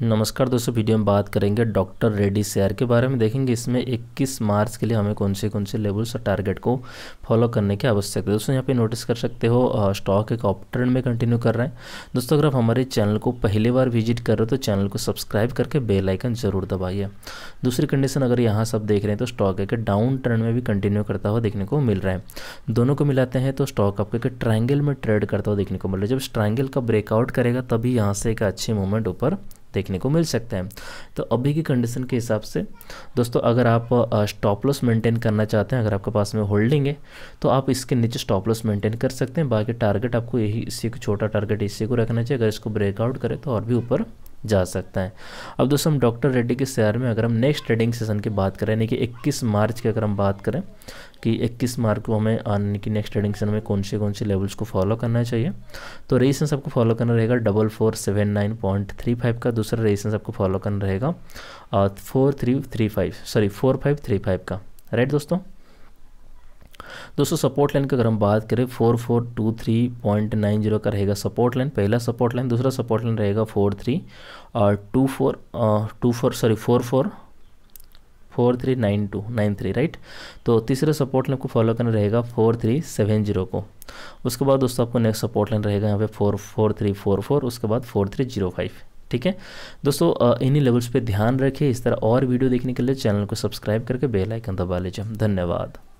नमस्कार दोस्तों, वीडियो में बात करेंगे डॉक्टर रेड्डी शेयर के बारे में। देखेंगे इसमें 21 मार्च के लिए हमें कौन से लेवल्स और टारगेट को फॉलो करने की आवश्यकता है। दोस्तों यहाँ पे नोटिस कर सकते हो स्टॉक एक अप ट्रेंड में कंटिन्यू कर रहे हैं। दोस्तों अगर आप हमारे चैनल को पहली बार विजिट कर रहे हो तो चैनल को सब्सक्राइब करके बेल आइकन जरूर दबाइए। दूसरी कंडीशन, अगर यहाँ सब देख रहे हैं तो स्टॉक एक डाउन ट्रेंड में भी कंटिन्यू करता हुआ देखने को मिल रहा है। दोनों को मिलाते हैं तो स्टॉक आपको ट्रायंगल में ट्रेड करता हुआ देखने को मिल रहा है। जब ट्रायंगल का ब्रेकआउट करेगा तभी यहाँ से एक अच्छी मूवमेंट ऊपर देखने को मिल सकता है। तो अभी की कंडीशन के हिसाब से दोस्तों अगर आप स्टॉप लॉस मेंटेन करना चाहते हैं, अगर आपके पास में होल्डिंग है तो आप इसके नीचे स्टॉप लॉस मेंटेन कर सकते हैं। बाकी टारगेट आपको यही, इसी को छोटा टारगेट इसी को रखना चाहिए। अगर इसको ब्रेकआउट करें तो और भी ऊपर जा सकता है। अब दोस्तों हम डॉक्टर रेड्डी के शेयर में अगर हम नेक्स्ट ट्रेडिंग सेशन की बात करें, यानी कि 21 मार्च की अगर हम बात करें कि 21 मार्च को हमें यानी कि नेक्स्ट ट्रेडिंग सेशन में कौन से लेवल्स को फॉलो करना चाहिए, तो रेजिस्टेंस आपको फॉलो करना रहेगा 4479.35 का। दूसरा रेजिस्टेंस आपको फॉलो करना रहेगा 4535 का। राइट दोस्तों सपोर्ट लाइन की अगर हम बात करें 4423.90 का रहेगा सपोर्ट लाइन, पहला सपोर्ट लाइन। दूसरा सपोर्ट लाइन रहेगा 4392 93। राइट, तो तीसरा सपोर्ट लाइन को फॉलो करना रहेगा 4370 को। उसके बाद दोस्तों आपको नेक्स्ट सपोर्ट लाइन रहेगा यहाँ पे 44344, उसके बाद 4305। ठीक है दोस्तों, इन्हीं लेवल्स पे ध्यान रखिए। इस तरह और वीडियो देखने के लिए चैनल को सब्सक्राइब करके बेल आइकन दबा लीजिए। धन्यवाद।